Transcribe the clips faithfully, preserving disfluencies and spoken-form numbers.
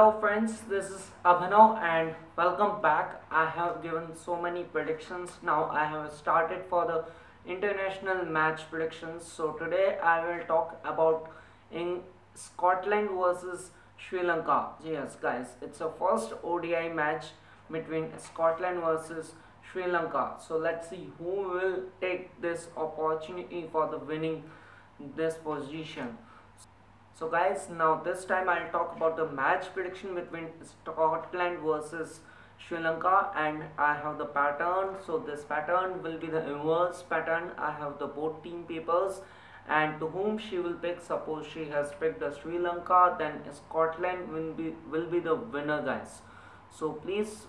Hello friends, this is Abhinav and welcome back. I have given so many predictions. Now I have started for the international match predictions. So today I will talk about in Scotland versus Sri Lanka. Yes guys, it's a first O D I match between Scotland versus Sri Lanka. So let's see who will take this opportunity for the winning this position. So guys, now this time I'll talk about the match prediction between Scotland versus Sri Lanka, and I have the pattern. So this pattern will be the inverse pattern. I have the both team papers and to whom she will pick. Suppose she has picked the Sri Lanka, then Scotland will be will be the winner guys. So please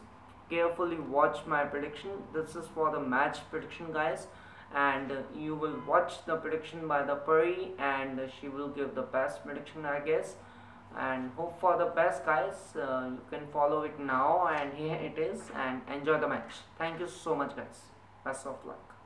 carefully watch my prediction. This is for the match prediction guys. And you will watch the prediction by the PARI, and she will give the best prediction I guess, and hope for the best guys. Uh, you can follow it now, and here it is, and enjoy the match. Thank you so much guys, best of luck.